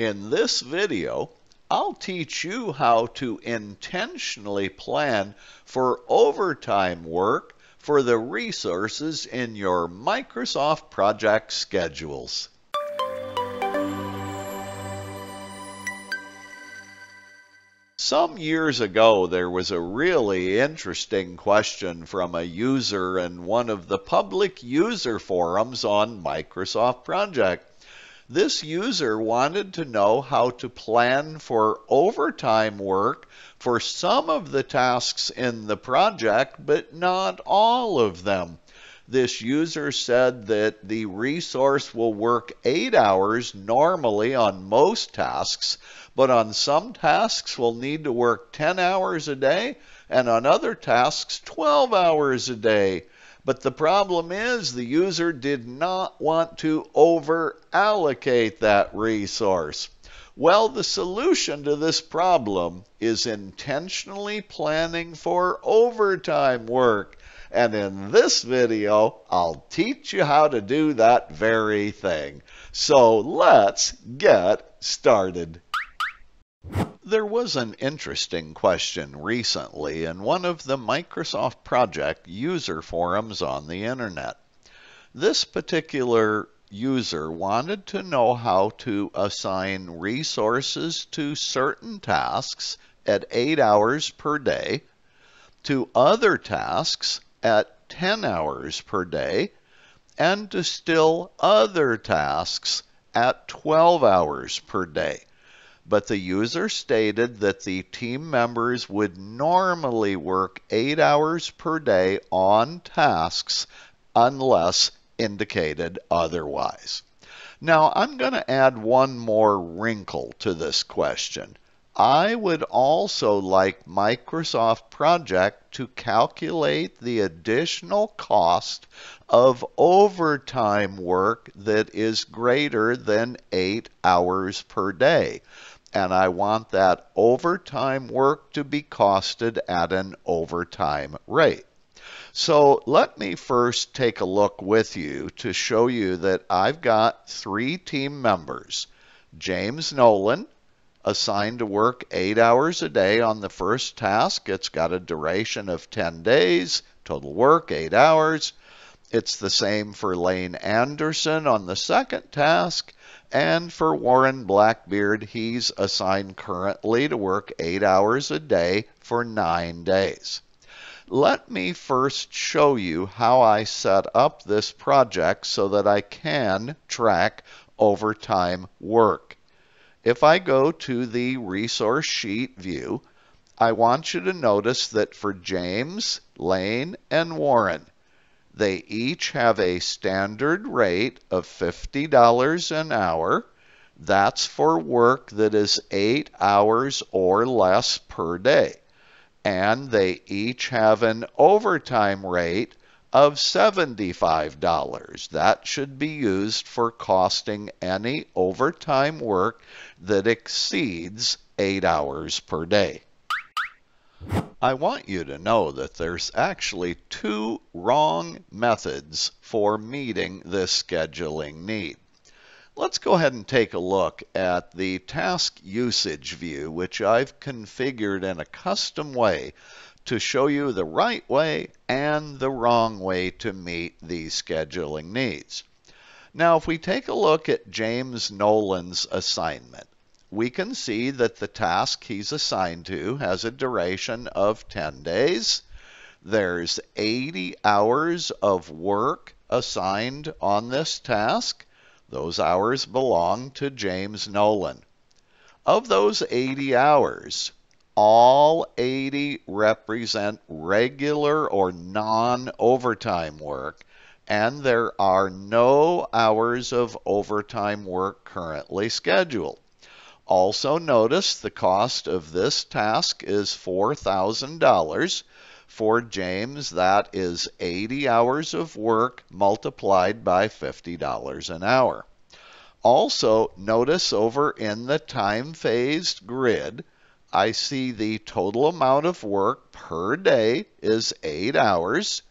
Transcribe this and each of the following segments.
In this video, I'll teach you how to intentionally plan for overtime work for the resources in your Microsoft Project schedules. Some years ago, there was a really interesting question from a user in one of the public user forums on Microsoft Project. This user wanted to know how to plan for overtime work for some of the tasks in the project, but not all of them. This user said that the resource will work 8 hours normally on most tasks, but on some tasks will need to work 10 hours a day, and on other tasks 12 hours a day. But the problem is the user did not want to over-allocate that resource. Well, the solution to this problem is intentionally planning for overtime work. And in this video, I'll teach you how to do that very thing. So let's get started. There was an interesting question recently in one of the Microsoft Project user forums on the internet. This particular user wanted to know how to assign resources to certain tasks at 8 hours per day, to other tasks at 10 hours per day, and to still other tasks at 12 hours per day. But the user stated that the team members would normally work 8 hours per day on tasks unless indicated otherwise. Now, I'm going to add one more wrinkle to this question. I would also like Microsoft Project to calculate the additional cost of overtime work that is greater than 8 hours per day. And I want that overtime work to be costed at an overtime rate. So let me first take a look with you to show you that I've got 3 team members. James Nolan, assigned to work 8 hours a day on the first task. It's got a duration of 10 days, total work 8 hours. It's the same for Lane Anderson on the second task. And for Warren Blackbeard, he's assigned currently to work 8 hours a day for 9 days. Let me first show you how I set up this project so that I can track overtime work. If I go to the resource sheet view, I want you to notice that for James, Lane, and Warren, they each have a standard rate of $50 an hour. That's for work that is 8 hours or less per day. And they each have an overtime rate of $75. That should be used for costing any overtime work that exceeds 8 hours per day. I want you to know that there's actually 2 wrong methods for meeting this scheduling need. Let's go ahead and take a look at the task usage view, which I've configured in a custom way to show you the right way and the wrong way to meet these scheduling needs. Now, if we take a look at James Nolan's assignment, we can see that the task he's assigned to has a duration of 10 days. There's 80 hours of work assigned on this task. Those hours belong to James Nolan. Of those 80 hours, all 80 represent regular or non-overtime work, and there are no hours of overtime work currently scheduled. Also notice the cost of this task is $4,000. For James, that is 80 hours of work multiplied by $50 an hour. Also, notice over in the time-phased grid, I see the total amount of work per day is 8 hours.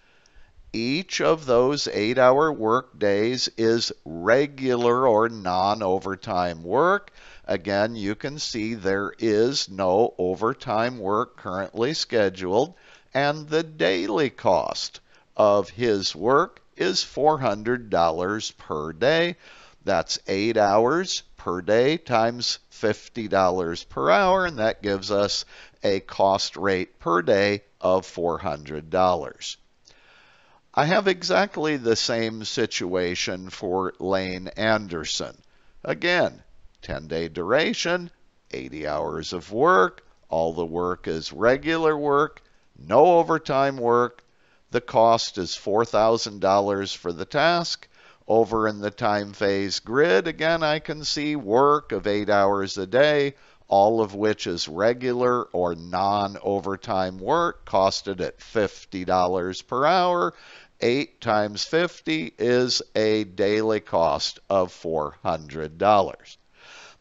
Each of those 8-hour work days is regular or non-overtime work, Again, you can see there is no overtime work currently scheduled, and the daily cost of his work is $400 per day. That's 8 hours per day times $50 per hour, and that gives us a cost rate per day of $400. I have exactly the same situation for Lane Anderson. Again, 10-day duration, 80 hours of work, all the work is regular work, no overtime work. The cost is $4,000 for the task. Over in the time phase grid, again, I can see work of 8 hours a day, all of which is regular or non-overtime work, costed at $50 per hour. 8 times 50 is a daily cost of $400.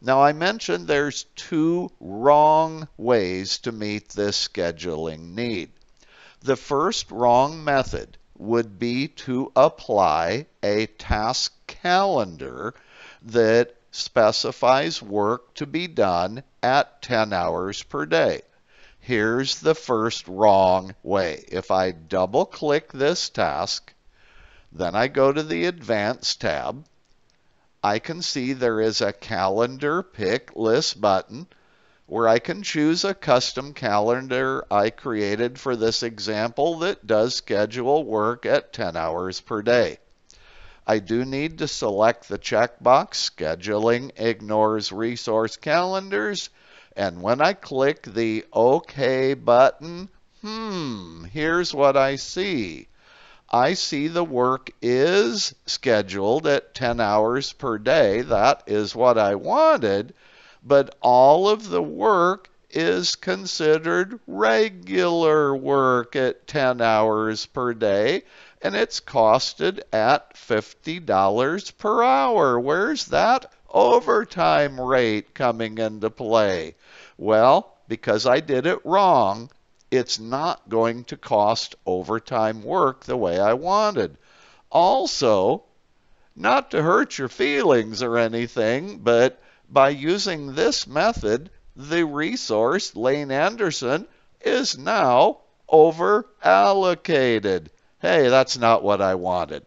Now, I mentioned there's two wrong ways to meet this scheduling need. The first wrong method would be to apply a task calendar that specifies work to be done at 10 hours per day. Here's the first wrong way. If I double click this task, then I go to the Advanced tab, I can see there is a calendar pick list button where I can choose a custom calendar I created for this example that does schedule work at 10 hours per day. I do need to select the checkbox, Scheduling Ignores Resource Calendars, and when I click the OK button, here's what I see. I see the work is scheduled at 10 hours per day. That is what I wanted. But all of the work is considered regular work at 10 hours per day, and it's costed at $50 per hour. Where's that overtime rate coming into play? Well, because I did it wrong, it's not going to cost overtime work the way I wanted. Also, not to hurt your feelings or anything, but by using this method, the resource, Lane Anderson, is now over-allocated. Hey, that's not what I wanted.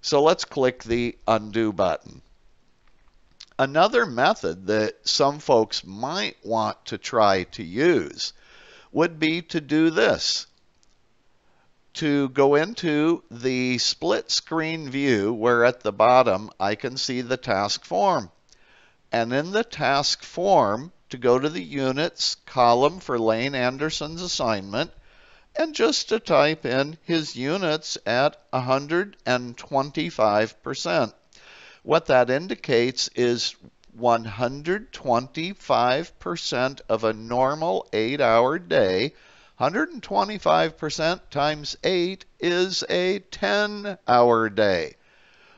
So let's click the Undo button. Another method that some folks might want to try to use would be to do this. To go into the split screen view where at the bottom I can see the task form. And in the task form, to go to the units column for Lane Anderson's assignment, and just to type in his units at 125%. What that indicates is 125% of a normal 8-hour day. 125% times 8 is a 10-hour day.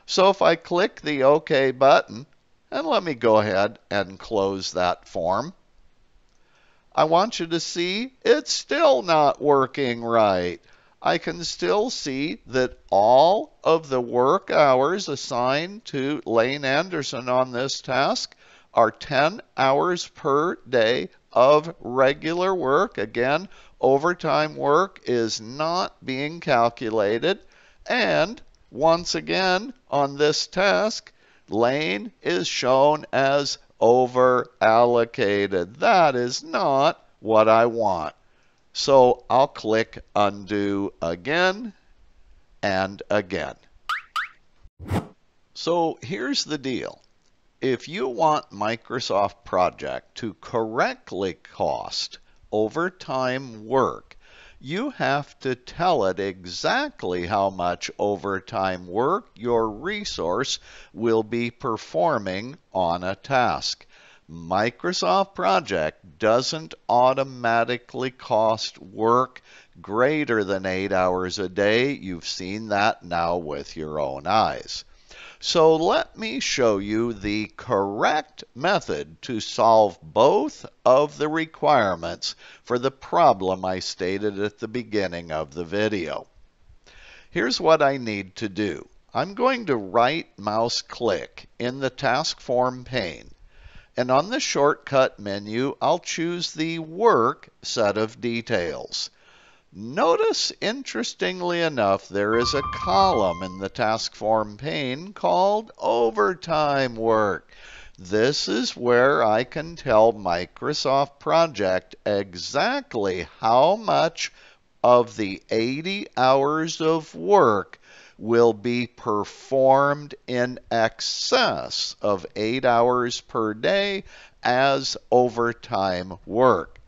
So if I click the OK button, and let me go ahead and close that form. I want you to see it's still not working right. I can still see that all of the work hours assigned to Lane Anderson on this task are 10 hours per day of regular work. Again, overtime work is not being calculated. And once again, on this task, Lane is shown as over-allocated. That is not what I want. So I'll click Undo again and again. So here's the deal. If you want Microsoft Project to correctly cost overtime work, you have to tell it exactly how much overtime work your resource will be performing on a task. Microsoft Project doesn't automatically cost work greater than 8 hours a day. You've seen that now with your own eyes. So let me show you the correct method to solve both of the requirements for the problem I stated at the beginning of the video. Here's what I need to do. I'm going to right mouse click in the task form pane, and on the shortcut menu, I'll choose the Work set of details. Notice, interestingly enough, there is a column in the task form pane called Overtime Work. This is where I can tell Microsoft Project exactly how much of the 80 hours of work will be performed in excess of 8 hours per day as overtime work.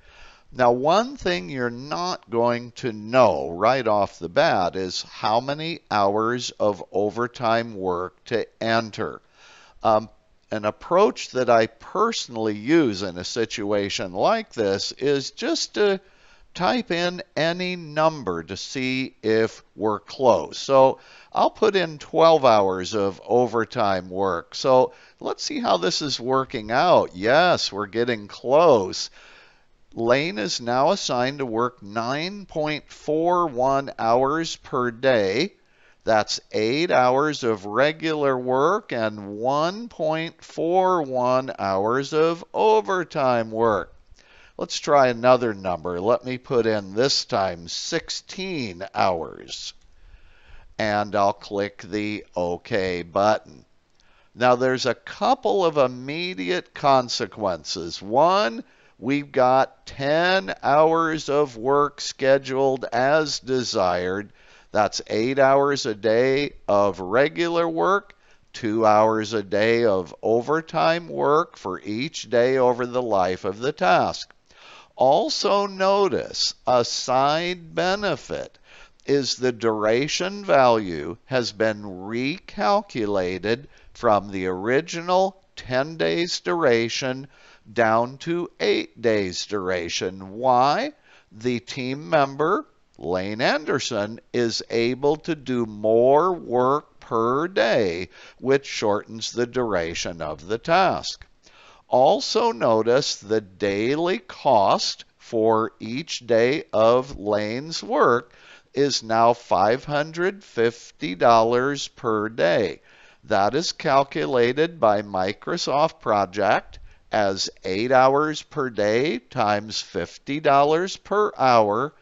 Now, one thing you're not going to know right off the bat is how many hours of overtime work to enter. An approach that I personally use in a situation like this is just to type in any number to see if we're close. So I'll put in 12 hours of overtime work. So let's see how this is working out. Yes, we're getting close. Lane is now assigned to work 9.41 hours per day. That's 8 hours of regular work and 1.41 hours of overtime work. Let's try another number. Let me put in this time 16 hours. And I'll click the OK button. Now there's a couple of immediate consequences. One, we've got 10 hours of work scheduled as desired. That's 8 hours a day of regular work, 2 hours a day of overtime work for each day over the life of the task. Also notice a side benefit is the duration value has been recalculated from the original 10 days duration down to 8 days duration. Why? The team member, Lane Anderson, is able to do more work per day, which shortens the duration of the task. Also notice the daily cost for each day of Lane's work is now $550 per day. That is calculated by Microsoft Project as 8 hours per day times $50 per hour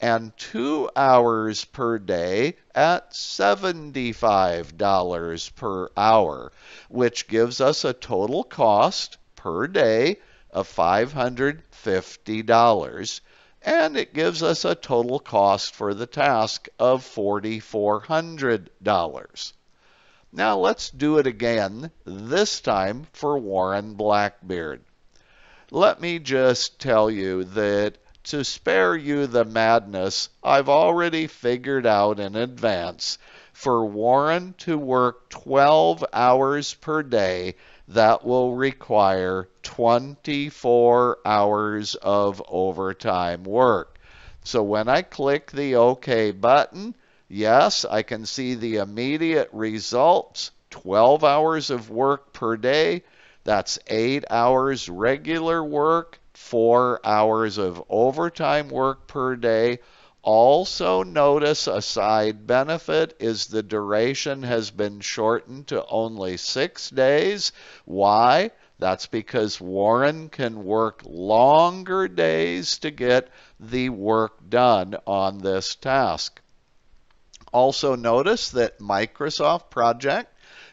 and 2 hours per day at $75 per hour, which gives us a total cost per day of $550, and it gives us a total cost for the task of $4,400. Now let's do it again, this time for Warren Blackbeard. Let me just tell you that to spare you the madness, I've already figured out in advance for Warren to work 12 hours per day. That will require 24 hours of overtime work. So when I click the OK button, yes, I can see the immediate results, 12 hours of work per day. That's 8 hours regular work, 4 hours of overtime work per day. Also notice a side benefit is the duration has been shortened to only 6 days. Why? That's because Warren can work longer days to get the work done on this task. Also notice that Microsoft Project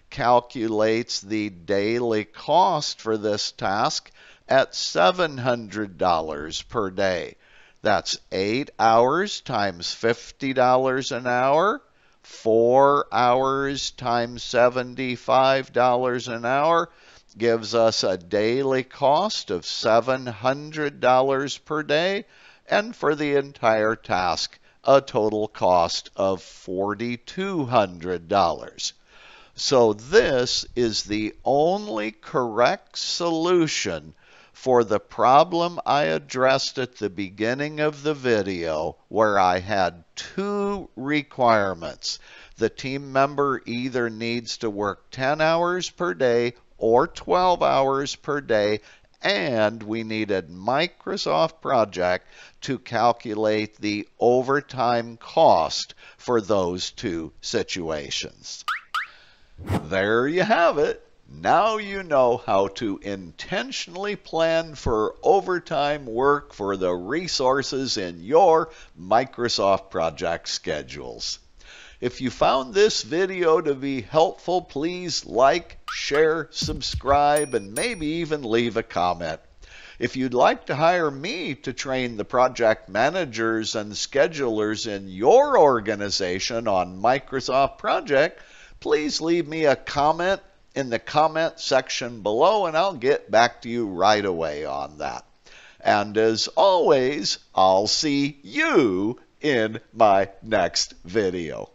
calculates the daily cost for this task at $700 per day. That's 8 hours times $50 an hour, 4 hours times $75 an hour, gives us a daily cost of $700 per day, and for the entire task, a total cost of $4,200. So this is the only correct solution for the problem I addressed at the beginning of the video, where I had two requirements. The team member either needs to work 10 hours per day or 12 hours per day, and we needed Microsoft Project to calculate the overtime cost for those two situations. There you have it. Now you know how to intentionally plan for overtime work for the resources in your Microsoft Project schedules. If you found this video to be helpful, please like, share, subscribe, and maybe even leave a comment. If you'd like to hire me to train the project managers and schedulers in your organization on Microsoft Project, please leave me a comment in the comment section below and I'll get back to you right away on that. And as always, I'll see you in my next video.